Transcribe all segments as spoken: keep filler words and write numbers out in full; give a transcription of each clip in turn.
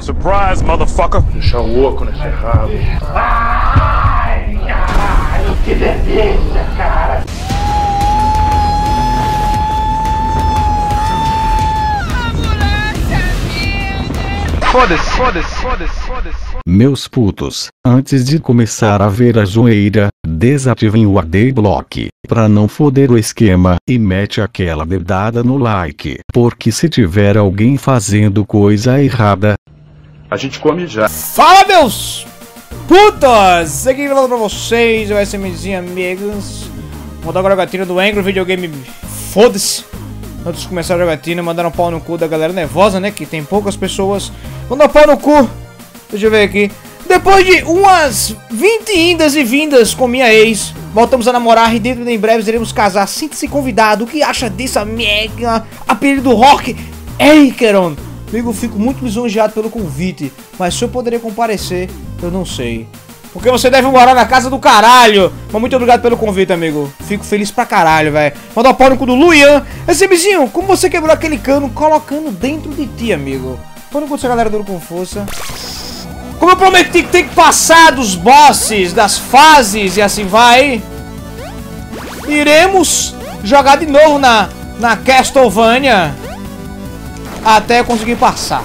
Surprise, motherfucker! Deixa louco nesse rabo. Ai, caralho, que delícia, cara! Foda-se, foda-se, foda-se, foda-se. Meus putos, antes de começar a ver a zoeira, desativem o adblock, pra não foder o esquema, e mete aquela dedada no like, porque se tiver alguém fazendo coisa errada, a gente come já. Fala, meus putos! Aqui eu falo pra vocês, eu sou Smzinho, amigos. Vou dar agora a jogatina do Angry Videogame. Foda-se! Antes de começar a jogatina, mandaram um pau no cu da galera nervosa, né? Que tem poucas pessoas. Mandaram um pau no cu. Deixa eu ver aqui. Depois de umas vinte indas e vindas com minha ex, voltamos a namorar e dentro de em breve iremos casar. Sinta-se convidado. O que acha dessa mega apelido rock? Eikeron! Amigo, fico muito lisonjeado pelo convite, mas se eu poderia comparecer, eu não sei. Porque você deve morar na casa do caralho. Mas muito obrigado pelo convite, amigo. Fico feliz pra caralho, velho. Mandar o pau no cu do Luian. Smzinho, como você quebrou aquele cano colocando dentro de ti, amigo? Quando aconteceu a galera duro com força. Como eu prometi que tem que passar dos bosses, das fases e assim vai, iremos jogar de novo na, na Castlevania até conseguir passar.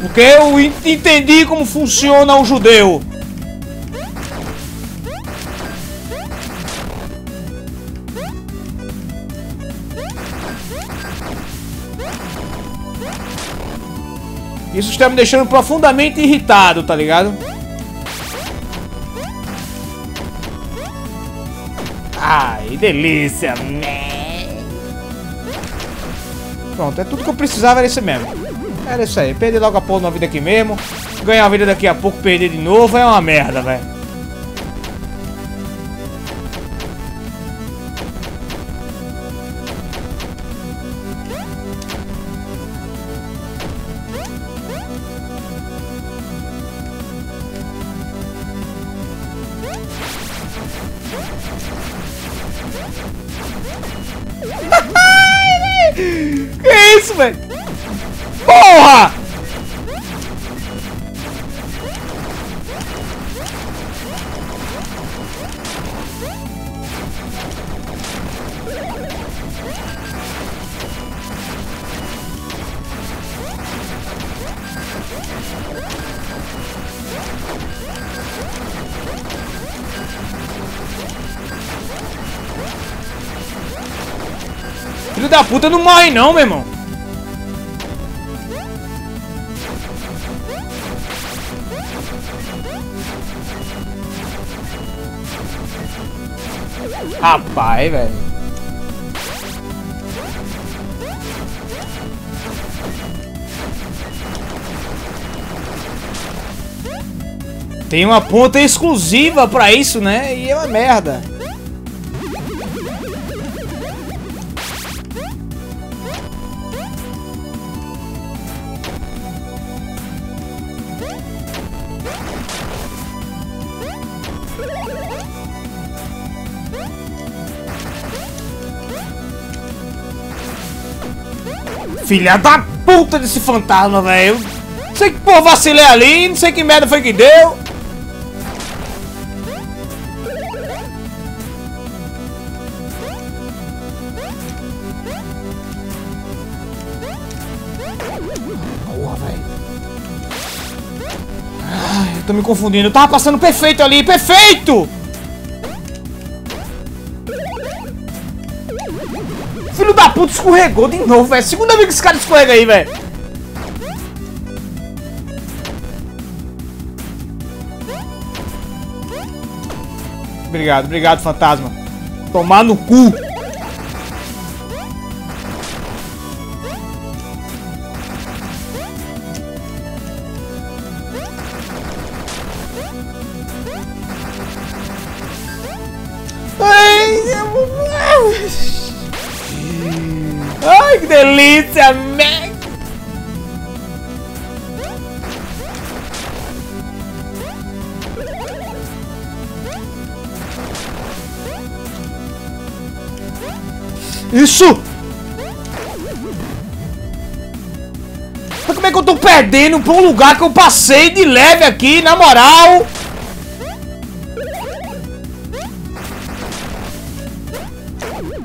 Porque eu entendi como funciona um judeu. Isso está me deixando profundamente irritado, tá ligado? Ai, delícia, né? Pronto, é tudo que eu precisava, era isso mesmo. Era isso aí, perder logo a porra na vida aqui mesmo. Ganhar a vida daqui a pouco, perder de novo, é uma merda, velho. Que isso, velho? Porra! Filho da puta não morre não, meu irmão. Rapaz, velho. Tem uma ponta exclusiva pra isso, né? E é uma merda. Filha da puta desse fantasma, velho. Não sei que porra vacilei ali, não sei que merda foi que deu. Porra, velho. Ai, eu tô me confundindo. Eu tava passando perfeito ali, perfeito! Filho da puta, escorregou de novo, velho. Segunda vez que esse cara escorrega aí, velho. Obrigado, obrigado, fantasma. Tomar no cu. Ai, eu vou... Ai, que delícia, man! Isso! Mas como é que eu tô perto? perdendo pra um lugar que eu passei de leve aqui, na moral.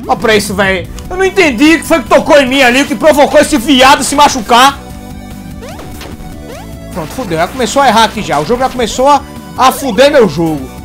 Olha pra isso, velho. Eu não entendi o que foi que tocou em mim ali, o que provocou esse viado se machucar. Pronto, fudeu. Já começou a errar aqui já. O jogo já começou a, a fuder meu jogo.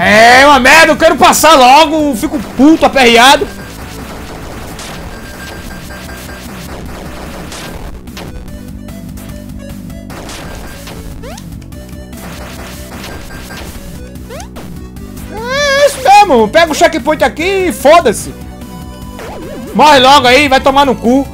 É uma merda, eu quero passar logo, fico puto, aperreado. É isso mesmo, pega o checkpoint aqui e foda-se. Morre logo aí, vai tomar no cu.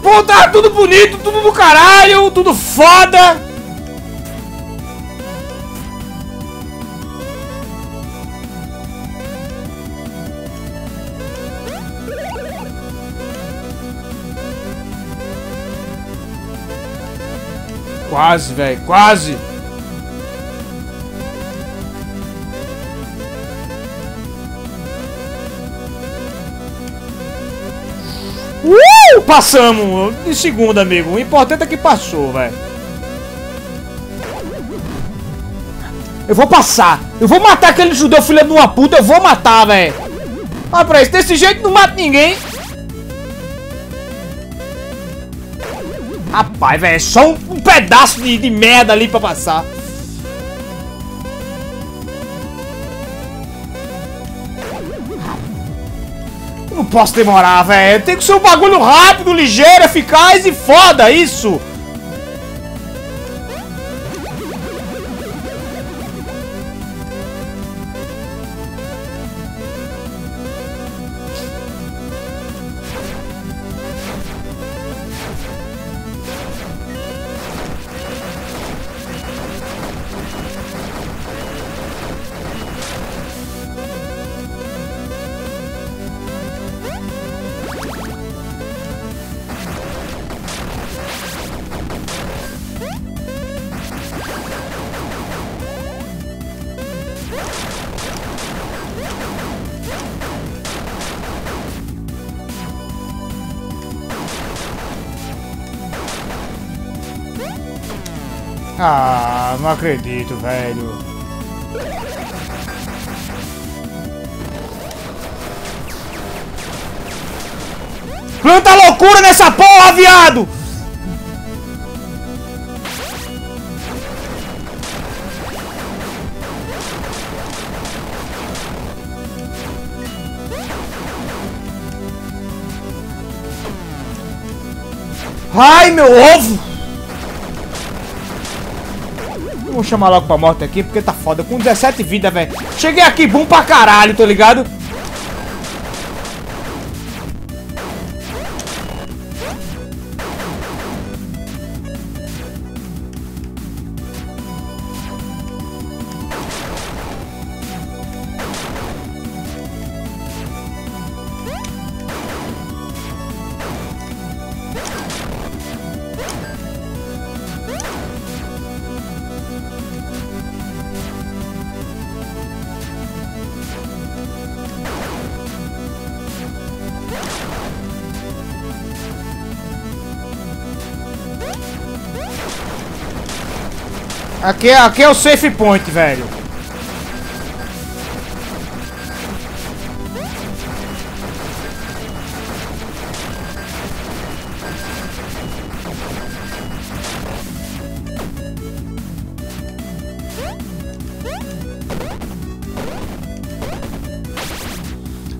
Pô, tá tudo bonito, tudo do caralho, tudo foda. Quase, velho, quase. Uh, passamos de segunda, amigo. O importante é que passou, velho. Eu vou passar. Eu vou matar aquele judeu filho de uma puta. Eu vou matar, velho. Olha pra isso. Desse jeito não mata ninguém. Rapaz, velho. É só um, um pedaço de, de merda ali pra passar. Não posso demorar, velho. Tem que ser um bagulho rápido, ligeiro, eficaz e foda isso. Ah, não acredito, velho. Planta loucura nessa porra, viado! Ai, meu ovo! Vou chamar logo pra morte aqui, porque tá foda. Com dezessete vidas, velho. Cheguei aqui bom pra caralho, tô ligado? Aqui, aqui é o safe point, velho.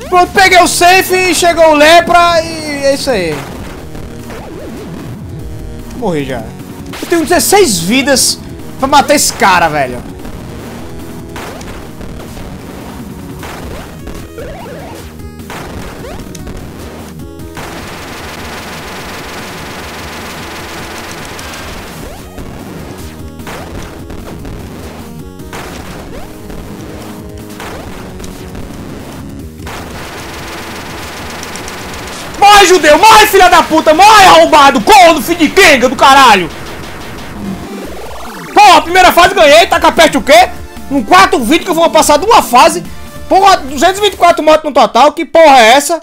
Pronto, peguei o safe, chegou o lepra e é isso aí. Morri já. Eu tenho dezesseis vidas pra matar esse cara, velho. Morre, judeu! Morre, filha da puta! Morre, arrombado! Corno, filho de Kenga do caralho! Porra, primeira fase ganhei, tá com peste o quê? Um quatro vinte que eu vou passar de uma fase. Porra, duzentos e vinte e quatro mortes no total, que porra é essa?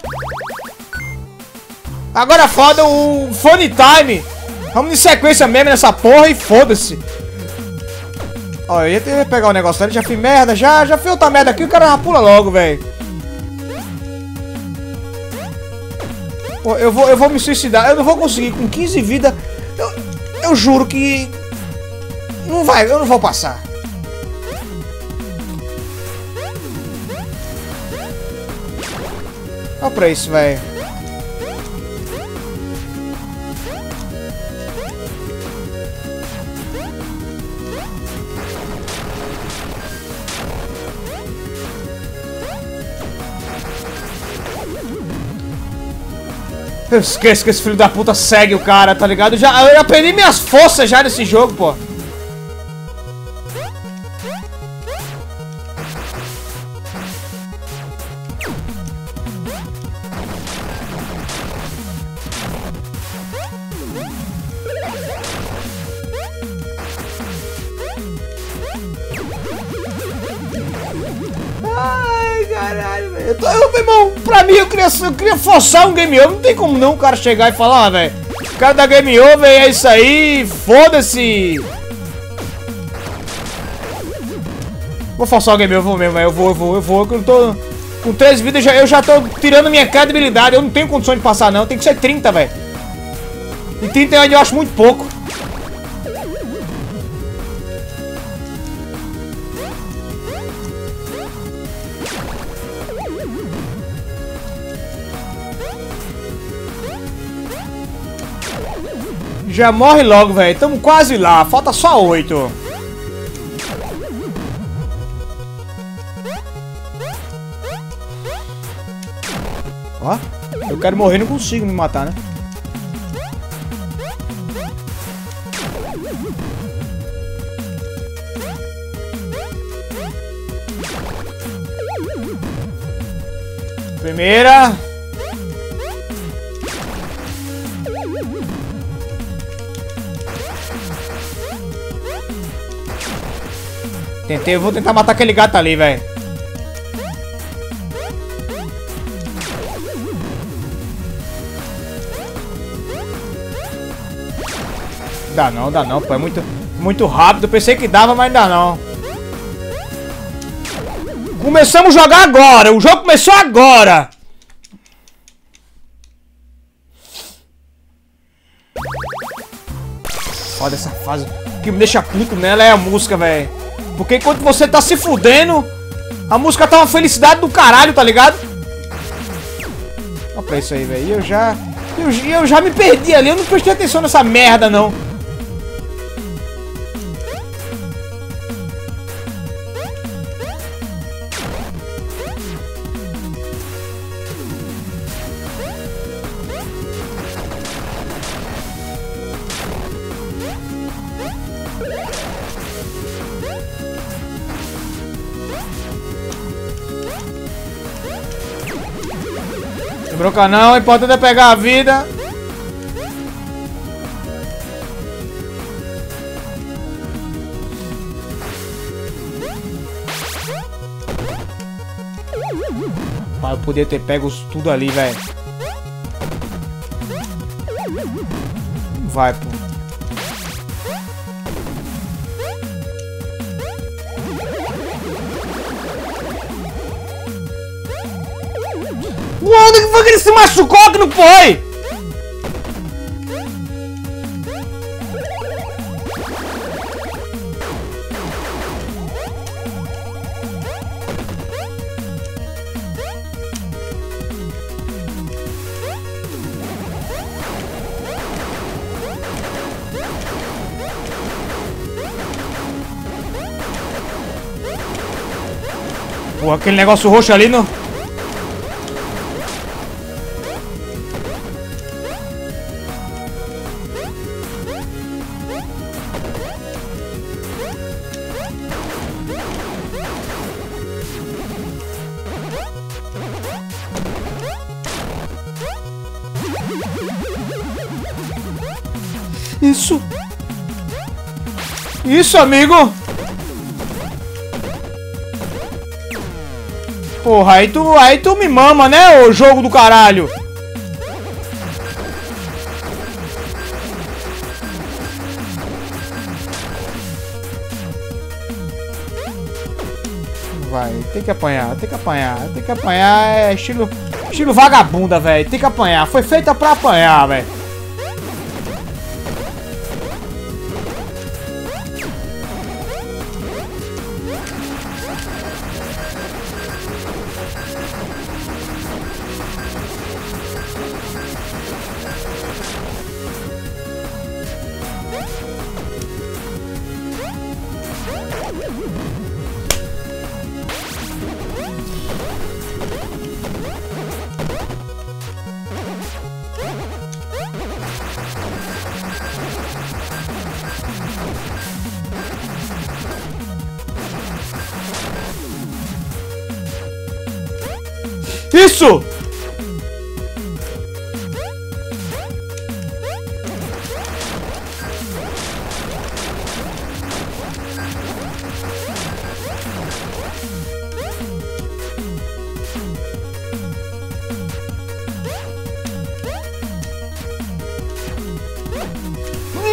Agora foda o Funny Time. Vamos de sequência mesmo nessa porra e foda-se. Ó, eu ia pegar o um negócio ali, já fiz merda, já, já fiz outra merda aqui, o cara já pula logo, velho. Eu vou, eu vou me suicidar, eu não vou conseguir com quinze vidas, eu, eu juro que não vai, eu não vou passar. Olha pra isso, velho. Eu esqueço que esse filho da puta segue o cara, tá ligado? Eu já, eu aprendi minhas forças já nesse jogo, pô. Eu queria forçar um game over, não tem como não o cara chegar e falar, ah, velho, o cara da game over é isso aí, foda-se. Vou forçar o game over mesmo, eu vou, eu vou, eu vou, que eu não tô... Com três vidas eu já, eu já tô tirando minha credibilidade, eu não tenho condições de passar não, tem que ser trinta, velho. E trinta eu acho muito pouco. Já morre logo, velho. Estamos quase lá. Falta só oito. Ó, eu quero morrer, não consigo me matar, né? Primeira. Tentei, eu vou tentar matar aquele gato ali, velho. Dá não, dá não, pô. É muito, muito rápido. Pensei que dava, mas dá não. Começamos a jogar agora. O jogo começou agora. Olha essa fase. O que me deixa puto nela é a música, velho. Porque enquanto você tá se fudendo, a música tá uma felicidade do caralho, tá ligado? Olha pra isso aí, velho. Eu já... Eu, eu já me perdi ali. Eu não prestei atenção nessa merda, não. Troca não, o importante é pegar a vida. Pai, eu podia ter pego tudo ali, velho. Vai, pô. Uou, onde foi que ele se machucou que não foi? Pô, aquele negócio roxo ali não... Isso! Isso, amigo! Porra, aí tu, aí tu me mama, né, ô jogo do caralho? Vai, tem que apanhar, tem que apanhar, tem que apanhar, é estilo, estilo vagabunda, velho. Tem que apanhar, foi feita pra apanhar, velho. Isso!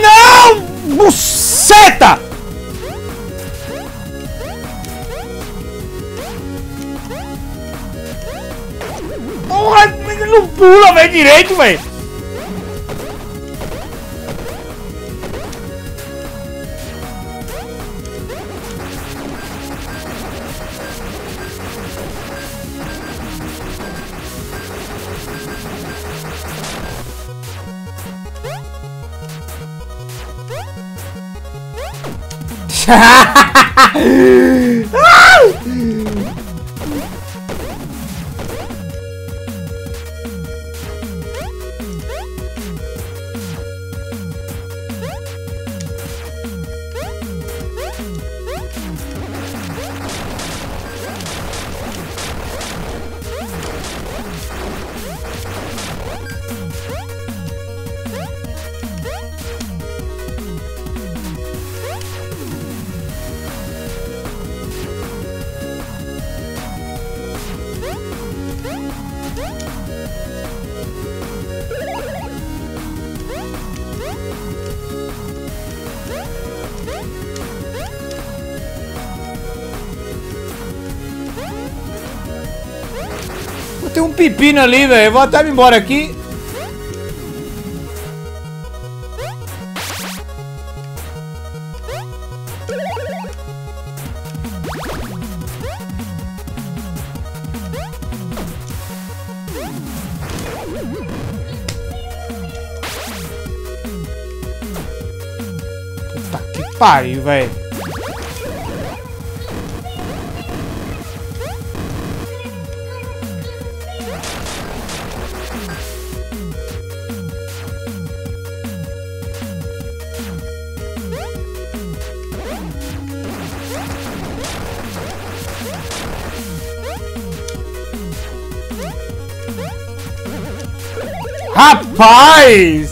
Não! Buceta! Ele não pula, velho, direito, velho. Tem um pepino ali, velho. Vou até me embora aqui. Puta que pariu, velho. Rapaz!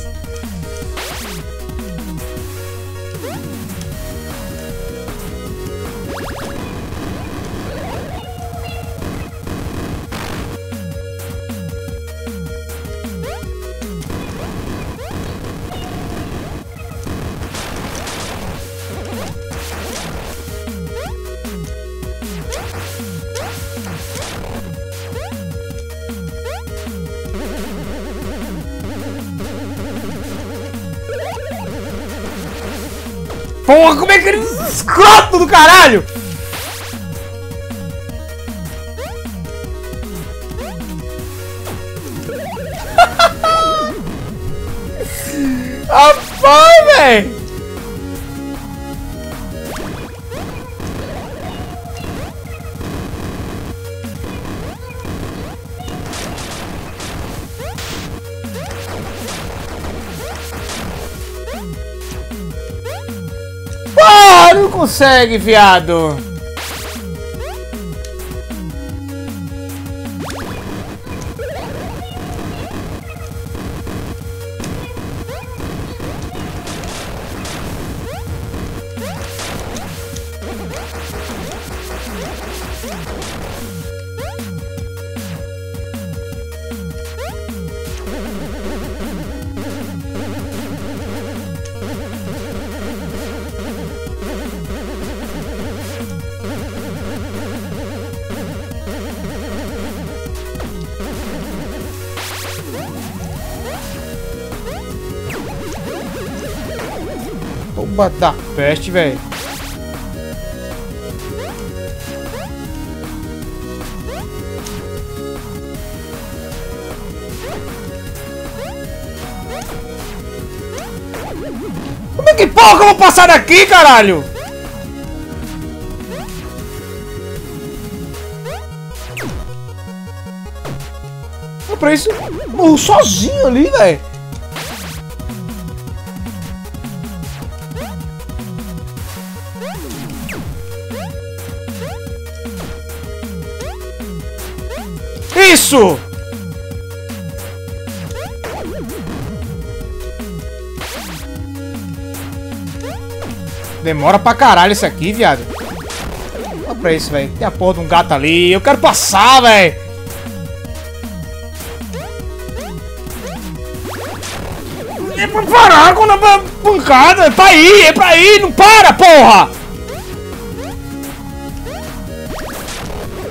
Porra, como é que eles escroto do caralho? Rapaz, velho! Ah, não consegue, viado! Oba da peste, velho. Como é que porra que eu vou passar daqui, caralho? Eu pra isso morro sozinho ali, velho. Isso! Demora pra caralho isso aqui, viado. Olha pra isso, velho. Tem a porra de um gato ali. Eu quero passar, velho. É pra parar quando a pancada. É pra ir, é pra ir. Não para, porra!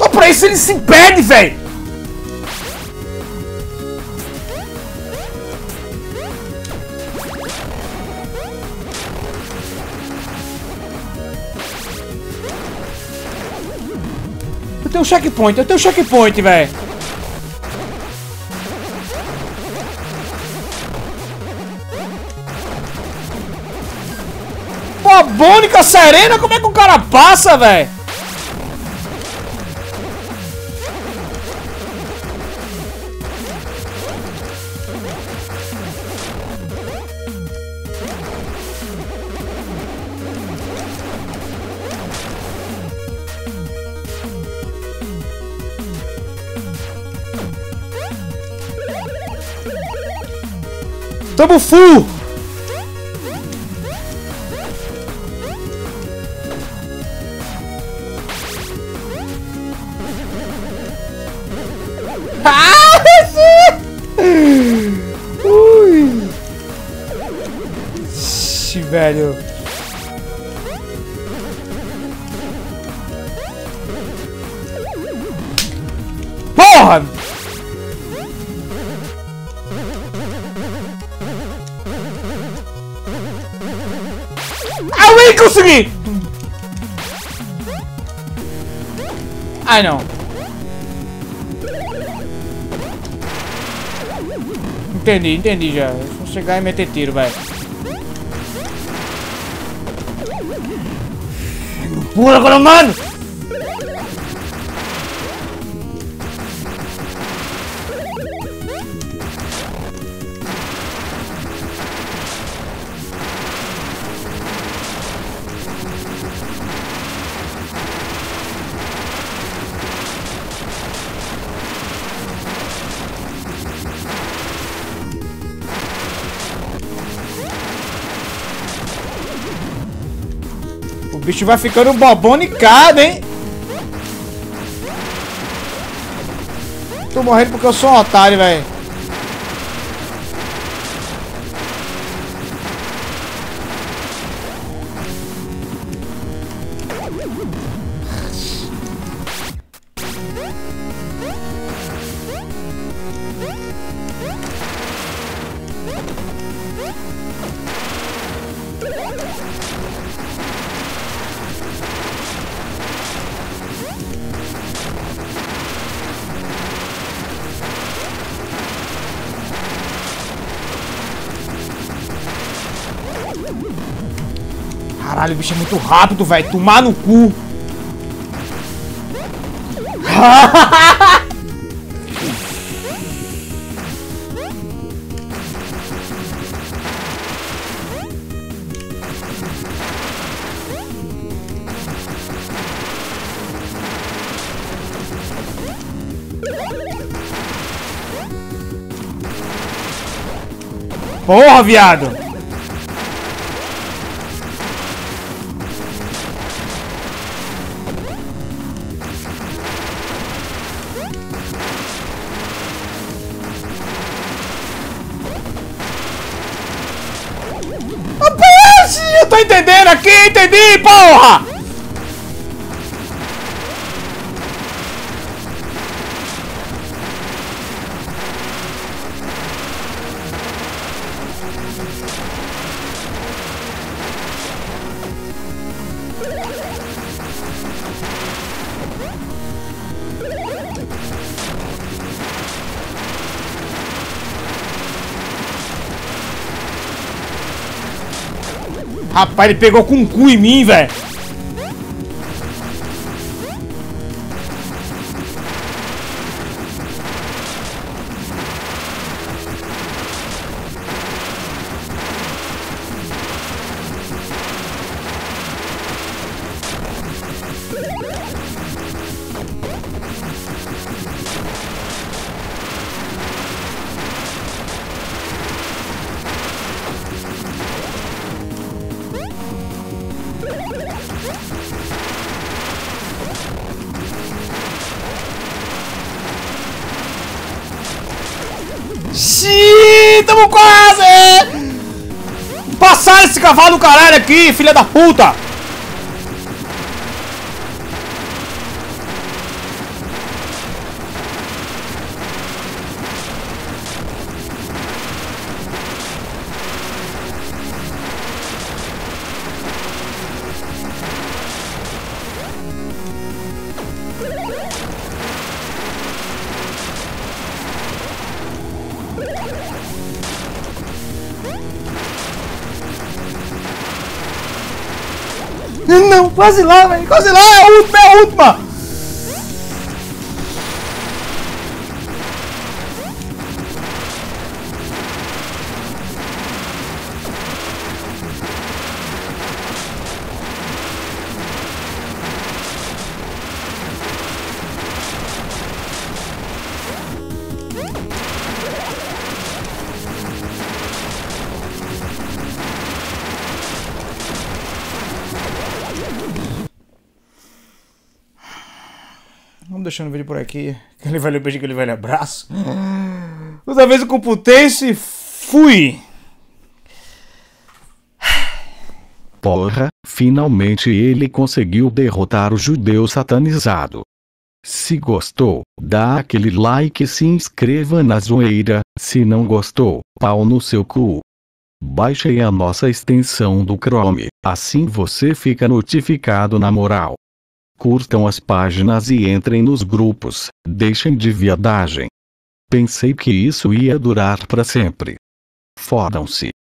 Olha pra isso, ele se impede, velho. Eu tenho um checkpoint, eu tenho um checkpoint, velho. Pô, Bônica Serena, como é que o cara passa, velho? Tamo full! Ah, sim! Ui! Ixi, velho! Porra! Ai, consegui! Ai, não. Entendi, entendi já. Vou chegar e meter tiro, velho. Pula agora, mano! O bicho vai ficando bobonicado, hein? Tô morrendo porque eu sou um otário, velho. Caralho, o bicho é muito rápido, velho. Tomar no cu. Porra, viado! Eu tô entendendo aqui, entendi, porra! Rapaz, ele pegou com o cu em mim, velho. Xiii, tamo quase! Passaram esse cavalo do caralho aqui, filha da puta! Não, quase lá, velho, quase lá, é a última, é a última. Vamos deixando o vídeo por aqui. Aquele velho beijo, aquele velho abraço. Outra vez eu computei-se e fui. Porra, finalmente ele conseguiu derrotar o judeu satanizado. Se gostou, dá aquele like e se inscreva na zoeira. Se não gostou, pau no seu cu. Baixei a nossa extensão do Chrome, assim você fica notificado na moral. Curtam as páginas e entrem nos grupos, deixem de viadagem. Pensei que isso ia durar para sempre. Fodam-se.